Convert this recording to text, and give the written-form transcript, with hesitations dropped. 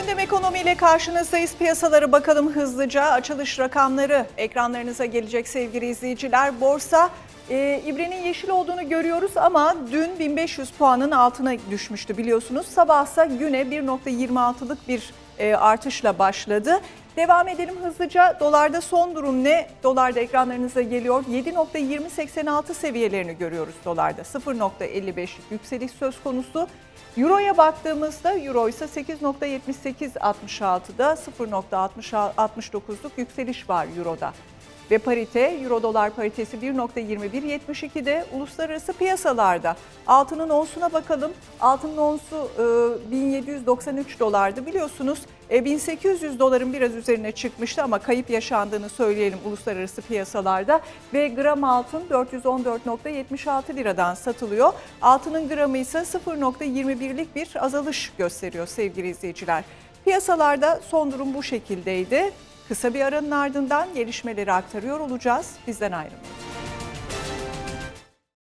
Gündem ekonomiyle karşınızdayız. Piyasalara bakalım hızlıca. Açılış rakamları ekranlarınıza gelecek sevgili izleyiciler. Borsa ibrenin yeşil olduğunu görüyoruz ama dün 1500 puanın altına düşmüştü biliyorsunuz. Sabahsa güne 1.26'lık bir artışla başladı. Devam edelim hızlıca. Dolarda son durum ne? Dolarda ekranlarınıza geliyor. 7.2086 seviyelerini görüyoruz dolarda. 0.55 yükseliş söz konusu. Euro'ya baktığımızda Euro ise 8.7866'da 0.69'luk yükseliş var Euro'da. Ve parite, Euro dolar paritesi 1.2172'de uluslararası piyasalarda. Altının onsuna bakalım. Altının onsu 1793 dolardı biliyorsunuz. 1800 doların biraz üzerine çıkmıştı ama kayıp yaşandığını söyleyelim uluslararası piyasalarda. Ve gram altın 414.76 liradan satılıyor. Altının gramı ise 0.21'lik bir azalış gösteriyor sevgili izleyiciler. Piyasalarda son durum bu şekildeydi. Kısa bir aranın ardından gelişmeleri aktarıyor olacağız. Bizden ayrılmayın.